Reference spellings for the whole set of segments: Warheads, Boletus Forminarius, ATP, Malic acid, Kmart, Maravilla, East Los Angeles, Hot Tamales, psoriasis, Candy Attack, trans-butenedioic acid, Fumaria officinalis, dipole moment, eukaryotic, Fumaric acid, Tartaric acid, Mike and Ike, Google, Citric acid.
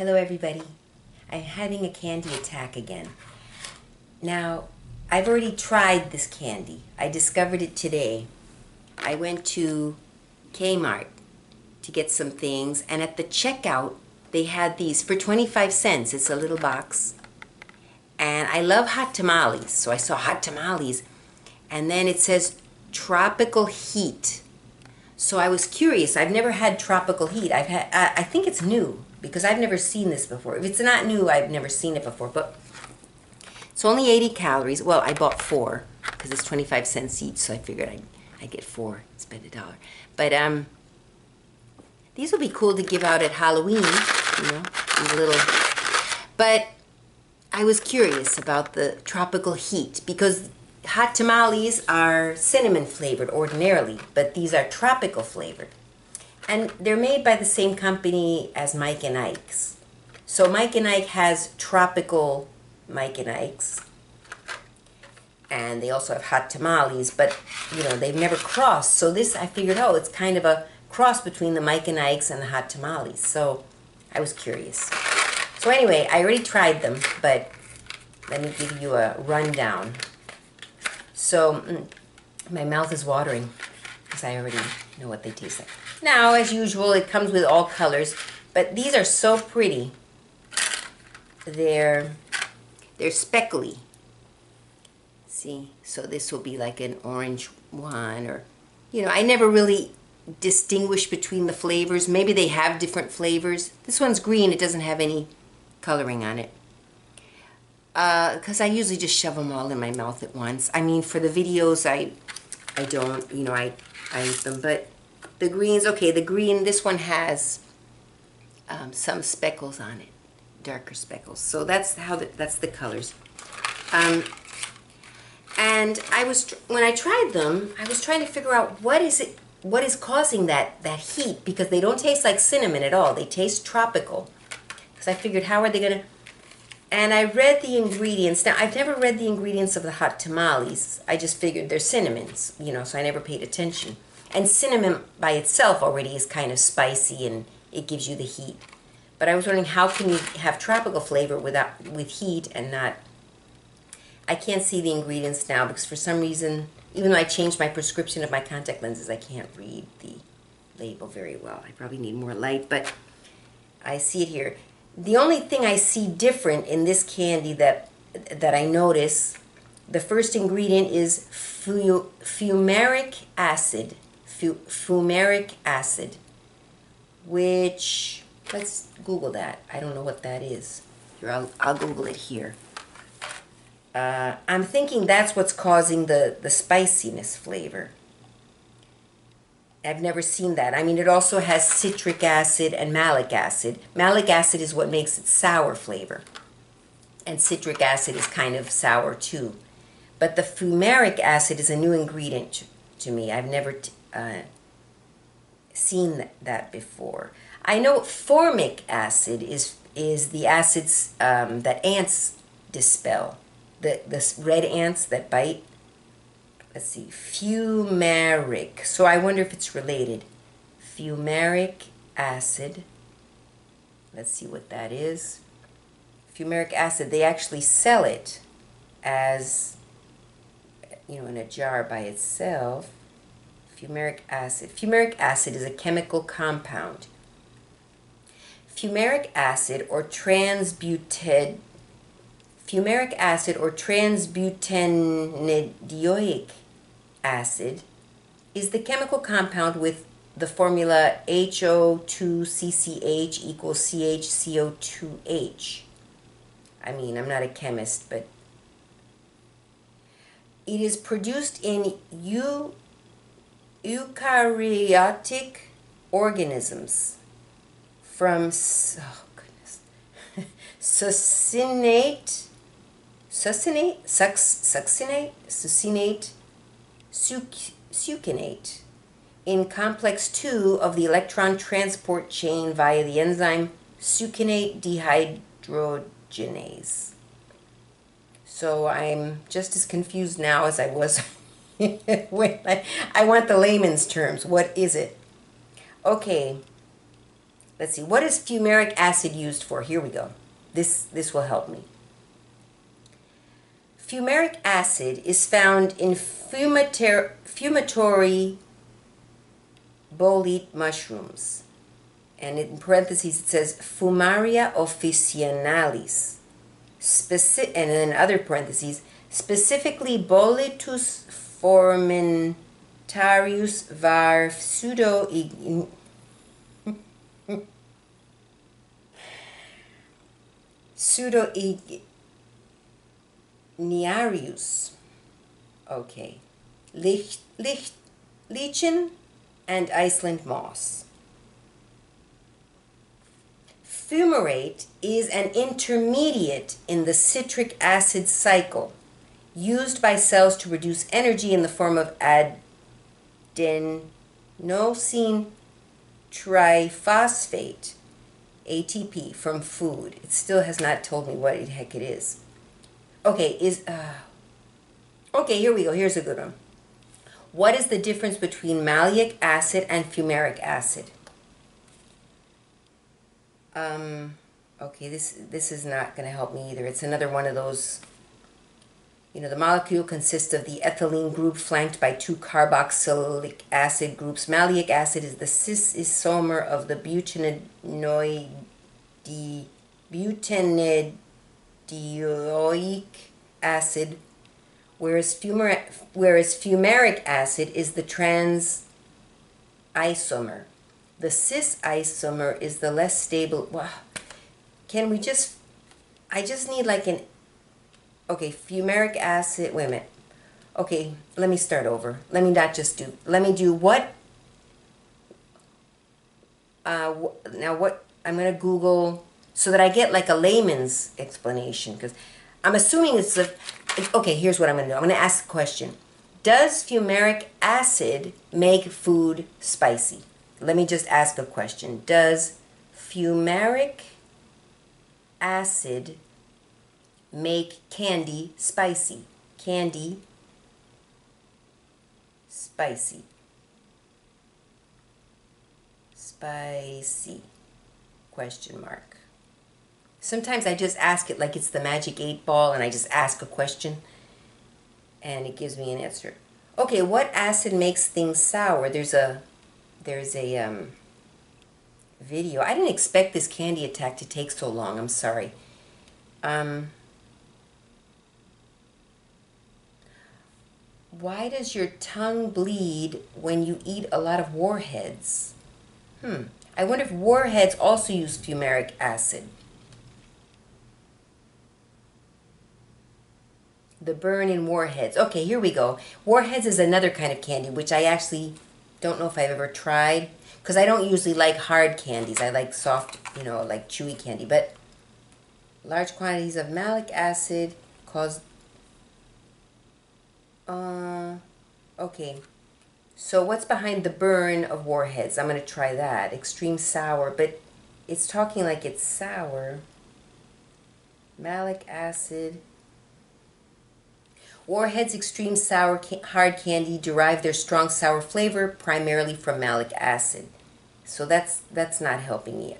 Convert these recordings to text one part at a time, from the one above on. Hello everybody. I'm having a candy attack again. Now, I've already tried this candy. I discovered it today. I went to Kmart to get some things, and at the checkout they had these for 25 cents. It's a little box, and I love hot tamales, so I saw hot tamales, and then it says tropical heat. So I was curious. I've never had tropical heat. I think it's new because I've never seen this before. If it's not new, I've never seen it before, but it's only 80 calories. Well, I bought 4 because it's 25 cents each, so I figured I'd get 4. It's been $1. But these will be cool to give out at Halloween, you know, these little. But I was curious about the tropical heat because hot tamales are cinnamon flavored ordinarily, but these are tropical flavored. And they're made by the same company as Mike and Ike's. So Mike and Ike has tropical Mike and Ike's. And they also have hot tamales, but you know, they've never crossed. So this, I figured, oh, it's kind of a cross between the Mike and Ike's and the hot tamales. So I was curious. So anyway, I already tried them, but let me give you a rundown. So my mouth is watering because I already know what they taste like. Now, as usual, it comes with all colors, but these are so pretty. They're speckly. See, so this will be like an orange one, or, you know, I never really distinguish between the flavors. Maybe they have different flavors. This one's green. It doesn't have any coloring on it. Because I usually just shove them all in my mouth at once. I mean, for the videos, I don't, you know, I eat them. But the greens, okay, the green, this one has some speckles on it, darker speckles. So that's how, that's the colors. And I was, when I tried them, I was trying to figure out what is causing that heat, because they don't taste like cinnamon at all. They taste tropical. Because I figured, how are they going to, and I read the ingredients. Now, I've never read the ingredients of the hot tamales. I just figured they're cinnamons, you know, so I never paid attention. And cinnamon by itself already is kind of spicy and it gives you the heat. But I was wondering, how can you have tropical flavor with heat and not, I can't see the ingredients now because for some reason, even though I changed my prescription of my contact lenses, I can't read the label very well. I probably need more light, but I see it here. The only thing I see different in this candy that I notice, the first ingredient is fumaric acid. Fumaric acid, which, let's Google that. I don't know what that is. Here, I'll Google it here. I'm thinking that's what's causing the spiciness flavor. I've never seen that. I mean, it also has citric acid and malic acid. Malic acid is what makes it sour flavor. And citric acid is kind of sour too. But the fumaric acid is a new ingredient to me. I've never seen that before. I know formic acid is the acids that ants dispel. The red ants that bite. Let's see, fumaric. So I wonder if it's related. Fumaric acid. Let's see what that is. Fumaric acid, they actually sell it as, you know, in a jar by itself. Fumaric acid. Fumaric acid is a chemical compound. Fumaric acid or trans-butenedioic acid is the chemical compound with the formula HO2CCH equals CHCO2H. I mean, I'm not a chemist, but it is produced in eukaryotic organisms from succinate in complex 2 of the electron transport chain via the enzyme succinate dehydrogenase. So I'm just as confused now as I was when I want the layman's terms. What is it? Okay, Let's see, what is fumaric acid used for? Here we go. This will help me. Fumaric acid is found in fumatory bolete mushrooms. And in parentheses it says Fumaria officinalis. And then other parentheses, specifically Boletus Forminarius var pseudo Pseudoignarius. Okay. Lichen and Iceland moss. Fumarate is an intermediate in the citric acid cycle, used by cells to produce energy in the form of adenosine triphosphate, ATP, from food. It still has not told me what the heck it is. Okay, here we go. Here's a good one. What is the difference between malic acid and fumaric acid? Okay, this is not going to help me either. It's another one of those, you know, the molecule consists of the ethylene group flanked by two carboxylic acid groups. Malic acid is the cis isomer of the butenedioic acid, whereas fumaric acid is the trans isomer. The cis isomer is the less stable. Wow. Can we just, I just need like an, okay, fumaric acid, wait a minute. Okay, let me start over. Let me not just do, let me do what? Now what, I'm going to Google so that I get like a layman's explanation, because I'm assuming it's a, okay, here's what I'm going to do. I'm going to ask the question. Does fumaric acid make food spicy? Let me just ask a question. Does fumaric acid make candy spicy? Candy spicy. Spicy. Question mark. Sometimes I just ask it like it's the magic 8 ball and I just ask a question and it gives me an answer. Okay, what acid makes things sour? There's a video. I didn't expect this candy attack to take so long. I'm sorry. Why does your tongue bleed when you eat a lot of Warheads? I wonder if Warheads also use fumaric acid. The burn in Warheads. Okay, here we go. Warheads is another kind of candy, which I actually don't know if I've ever tried, because I don't usually like hard candies. I like soft, you know, like chewy candy. But large quantities of malic acid cause... okay. So what's behind the burn of Warheads? I'm going to try that. Extreme sour, but it's talking like it's sour. Malic acid... Warheads extreme sour hard candy derive their strong sour flavor primarily from malic acid. So that's not helping me.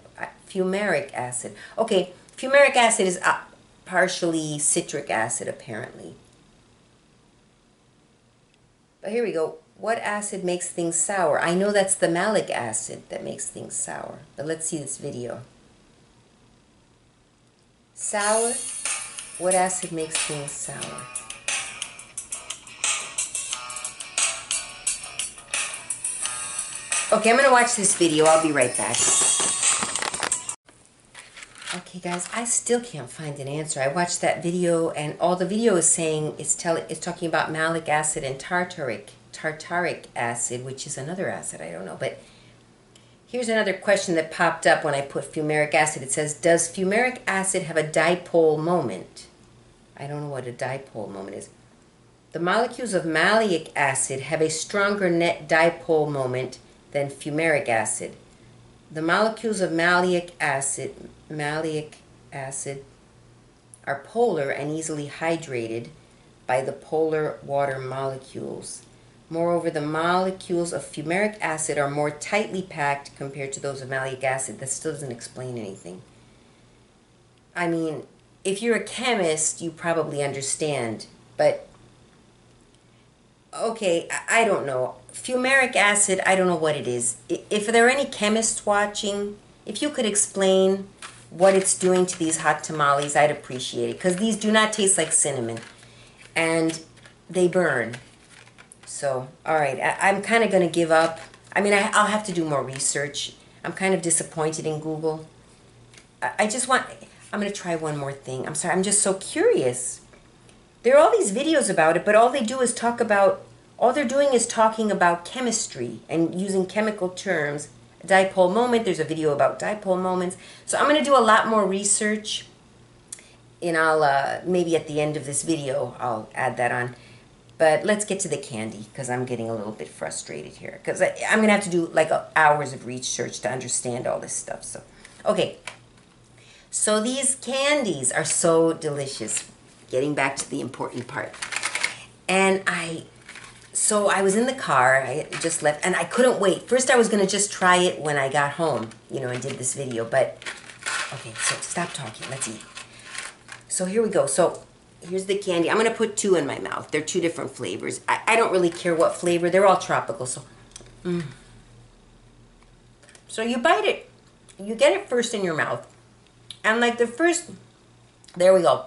Fumaric acid. Okay, fumaric acid is partially citric acid apparently. But here we go. What acid makes things sour? I know that's the malic acid that makes things sour. But let's see this video. Sour. What acid makes things sour? Okay, I'm going to watch this video. I'll be right back. Okay, guys, I still can't find an answer. I watched that video, and all the video is saying it's talking about malic acid and tartaric acid, which is another acid. I don't know, but here's another question that popped up when I put fumaric acid. It says, does fumaric acid have a dipole moment? I don't know what a dipole moment is. The molecules of malic acid have a stronger net dipole moment than fumaric acid. The molecules of malic acid are polar and easily hydrated by the polar water molecules. Moreover, the molecules of fumaric acid are more tightly packed compared to those of malic acid. That still doesn't explain anything. I mean, if you're a chemist, you probably understand, but okay, I don't know. Fumaric acid, I don't know what it is. If there are any chemists watching, if you could explain what it's doing to these hot tamales, I'd appreciate it, because these do not taste like cinnamon, and they burn. So, all right, I'm kind of going to give up. I mean, I'll have to do more research. I'm kind of disappointed in Google. I just want... I'm going to try one more thing. I'm sorry, I'm just so curious. There are all these videos about it, but all they do is talk about... All they're doing is talking about chemistry and using chemical terms. Dipole moment, there's a video about dipole moments. So I'm going to do a lot more research, and I'll maybe at the end of this video I'll add that on. But let's get to the candy, because I'm getting a little bit frustrated here, because I'm going to have to do like hours of research to understand all this stuff. So, okay. So these candies are so delicious. Getting back to the important part. And I was in the car, I just left, and I couldn't wait. First I was going to just try it when I got home, you know, and did this video, but, okay, so stop talking, let's eat. So here we go. So here's the candy. I'm going to put two in my mouth. They're two different flavors. I don't really care what flavor. They're all tropical, so. Mm. So you bite it. You get it first in your mouth. And like the first, there we go,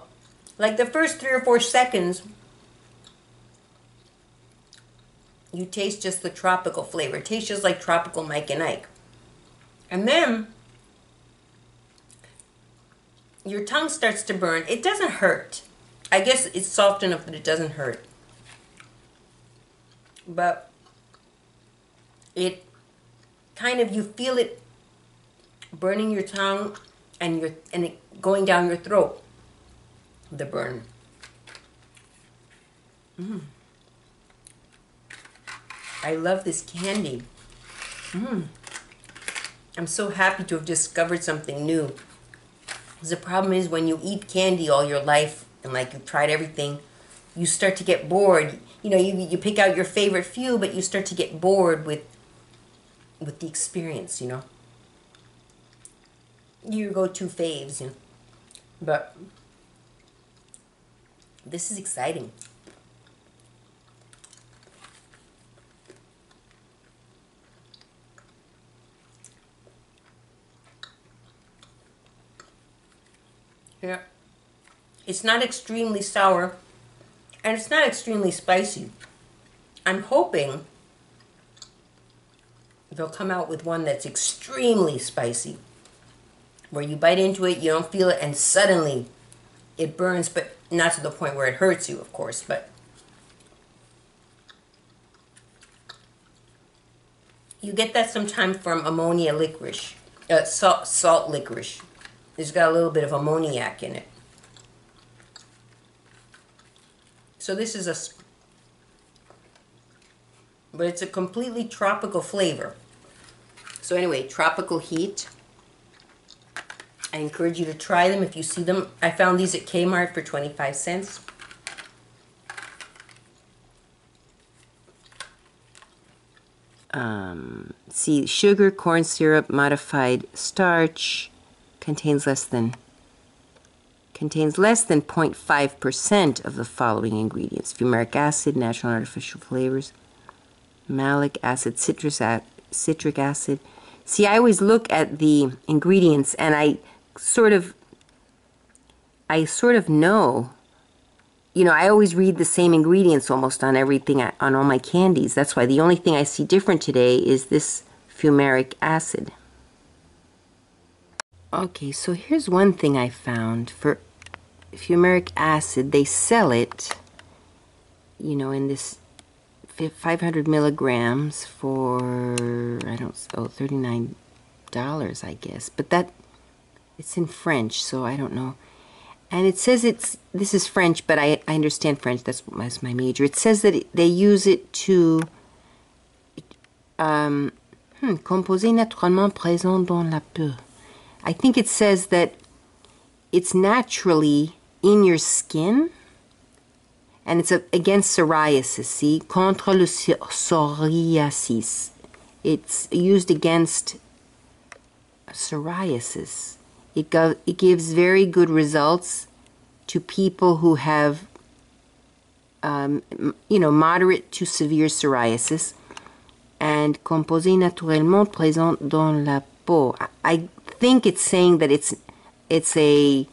like the first 3 or 4 seconds, you taste just the tropical flavor. It tastes just like tropical Mike and Ike. And then, your tongue starts to burn. It doesn't hurt. I guess it's soft enough that it doesn't hurt. But, it kind of, you feel it burning your tongue, and it going down your throat, the burn. Mm. I love this candy. Mm. I'm so happy to have discovered something new. The problem is when you eat candy all your life and like you've tried everything, you start to get bored. You know, you pick out your favorite few, but you start to get bored with the experience, you know. You go to faves, you know. But this is exciting. Yeah, it's not extremely sour, and it's not extremely spicy. I'm hoping they'll come out with one that's extremely spicy, where you bite into it, you don't feel it, and suddenly it burns, but not to the point where it hurts you, of course, but you get that sometimes from ammonia licorice, salt licorice. It's got a little bit of ammoniac in it. So this is but it's a completely tropical flavor. So anyway, tropical heat. I encourage you to try them if you see them. I found these at Kmart for 25 cents. See, sugar, corn syrup, modified starch contains less than 0.5% of the following ingredients: fumaric acid, natural and artificial flavors, malic acid, citric acid. See, I always look at the ingredients, and I sort of know, you know, I always read the same ingredients almost on everything, on all my candies. That's why the only thing I see different today is this fumaric acid. Okay, so here's one thing I found. For fumaric acid, they sell it, you know, in this 500 milligrams for, I don't know, $39, I guess. But that... it's in French, so I don't know. And it says this is French, but I understand French. That's my major. It says that they use it to composé naturellement présent dans la peau. I think it says that it's naturally in your skin, And it's against psoriasis, see? Contre le psoriasis. It's used against psoriasis. It gives very good results to people who have, moderate to severe psoriasis. And composé naturellement présent dans la peau. I think it's saying that the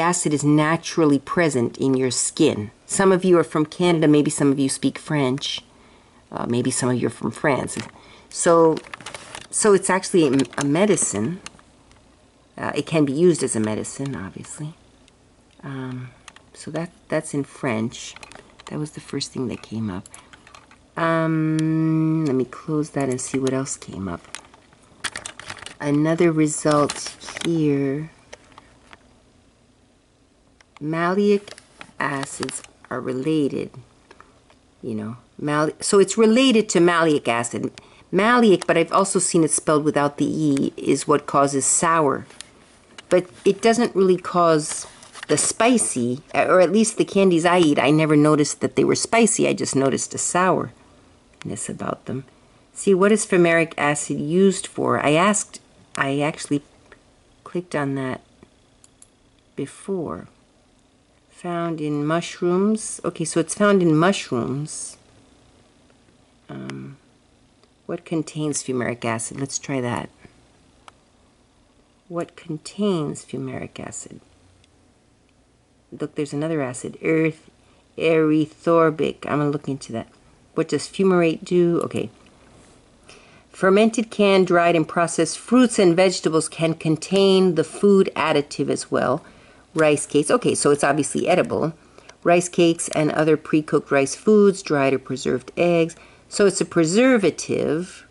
acid is naturally present in your skin. Some of you are from Canada, maybe some of you speak French, maybe some of you are from France. So it's actually a medicine. It can be used as a medicine, obviously. So that's in French. That was the first thing that came up. Let me close that and see what else came up. Another result here. Malic acids are related, so it's related to malic acid. Malic, but I've also seen it spelled without the E, is what causes sour. But it doesn't really cause the spicy, or at least the candies I eat, I never noticed that they were spicy. I just noticed a sourness about them. See, what is fumaric acid used for? I actually clicked on that before. Found in mushrooms. Okay, so it's found in mushrooms. What contains fumaric acid? Let's try that. What contains fumaric acid? Look, there's another acid. Erythorbic. I'm going to look into that. What does fumarate do? Okay. Fermented, canned, dried, and processed fruits and vegetables can contain the food additive as well. Rice cakes, okay, so it's obviously edible. Rice cakes and other pre-cooked rice foods, dried or preserved eggs. So it's a preservative.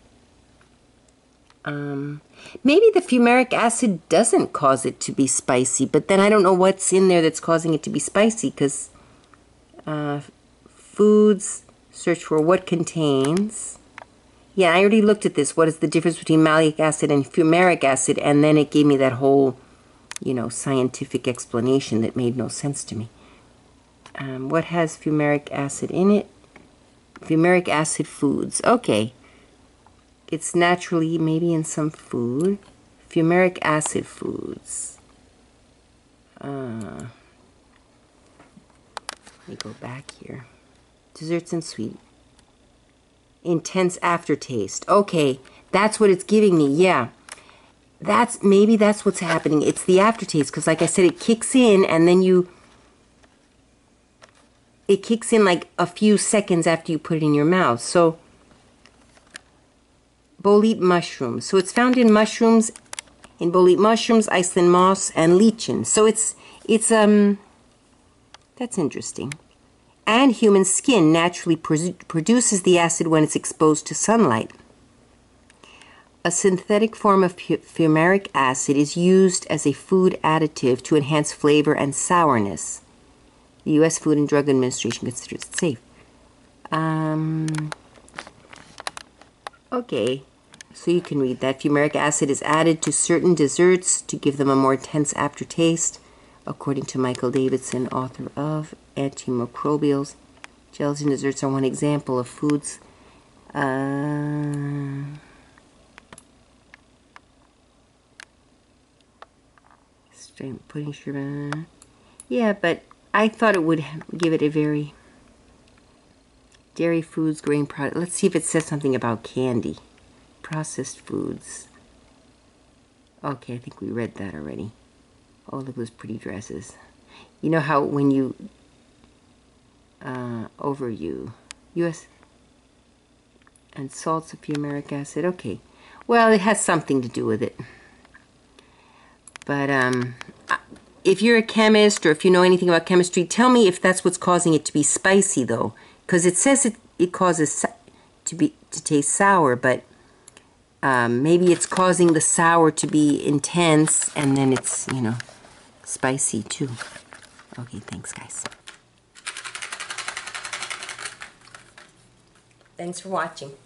Maybe the fumaric acid doesn't cause it to be spicy, but then I don't know what's in there that's causing it to be spicy, because foods, search for what contains. Yeah, I already looked at this. What is the difference between malic acid and fumaric acid? And then it gave me that whole scientific explanation that made no sense to me. What has fumaric acid in it? Fumaric acid foods. Okay. It's naturally maybe in some food. Fumaric acid foods. Let me go back here. Desserts and sweet. Intense aftertaste. Okay. That's what it's giving me. Yeah. Maybe that's what's happening. It's the aftertaste, because like I said, it kicks in, and then it kicks in like a few seconds after you put it in your mouth. So, bolete mushrooms. So it's found in mushrooms, in bolete mushrooms, Iceland moss, and lichen. So it's that's interesting. And human skin naturally produces the acid when it's exposed to sunlight. A synthetic form of fumaric acid is used as a food additive to enhance flavor and sourness. The U.S. Food and Drug Administration considers it safe. Okay, so you can read that. Fumaric acid is added to certain desserts to give them a more intense aftertaste, according to Michael Davidson, author of Antimicrobials. Gels and desserts are one example of foods. Pudding sugar. Yeah, but I thought it would give it a very dairy foods, grain product. Let's see if it says something about candy. Processed foods. Okay, I think we read that already. Oh, look at those pretty dresses. You know how when you U.S. and salts of fumaric acid. Okay. Well, it has something to do with it. But if you're a chemist, or if you know anything about chemistry, tell me if that's what's causing it to be spicy, though. Because it says it causes to taste sour, but maybe it's causing the sour to be intense, and then it's, spicy, too. Okay, thanks, guys. Thanks for watching.